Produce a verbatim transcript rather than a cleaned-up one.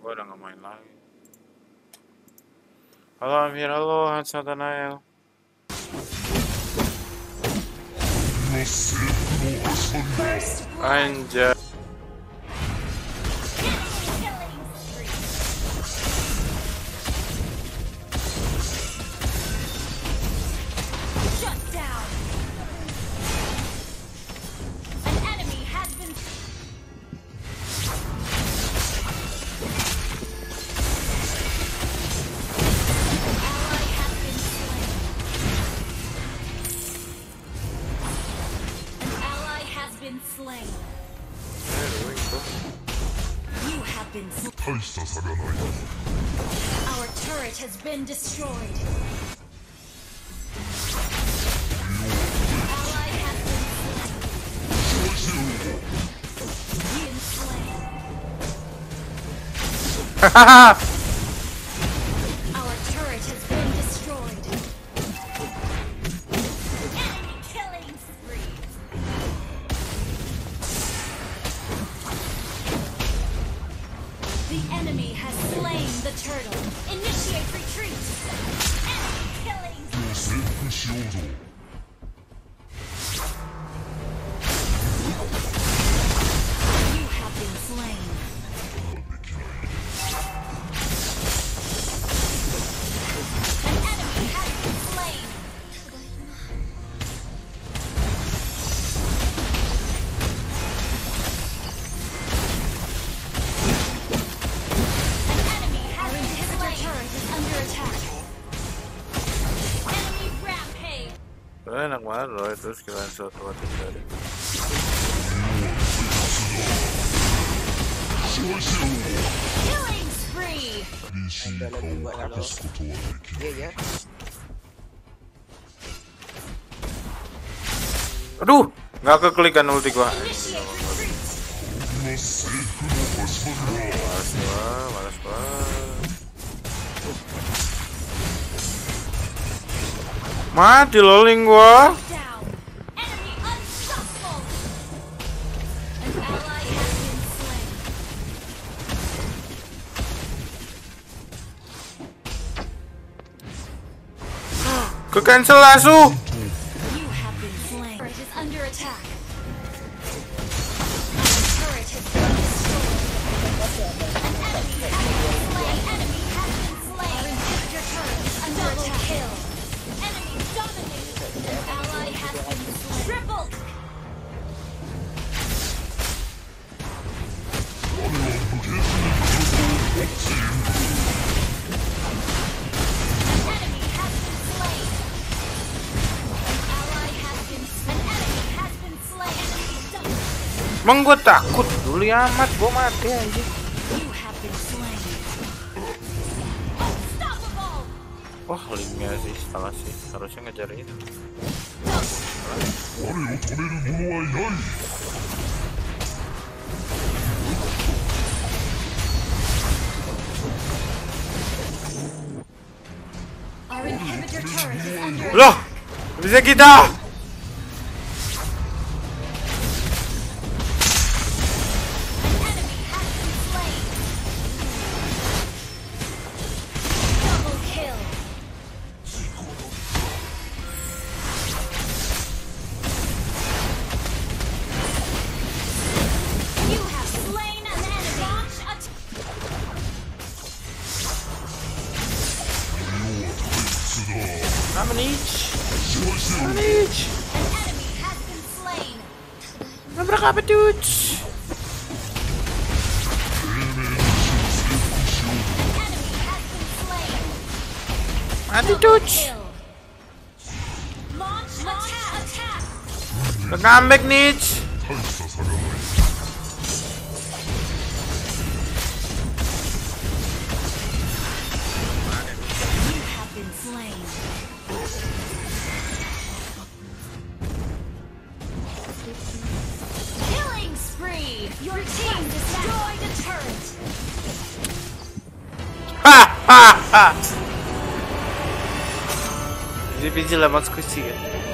Gue udah gak main lagi. Halo Amir, halo Hansa Danael. Anjay. Been destroyed. Hahaha. Our turret has been destroyed. Enemy killing spree. The enemy has slain the turtle. Initiate retreat. Enemy killing. You have been slain. An enemy has been slain. Enak banget loh, terus kalian shot buat dari killing spree. Aduh, nggak keklikan ulti gua. Malas gua, malas gua. Mati loling gua. Ke cancel langsung. Emang gue takut dulu amat, gue mati aja. Wah, linknya sih salah sih, harusnya ngejar itu. Loh, bisa kita. Comeback niche. Killing spree. Your team destroyed the turret. Ha ha ha. Zipizila, masz kusiga.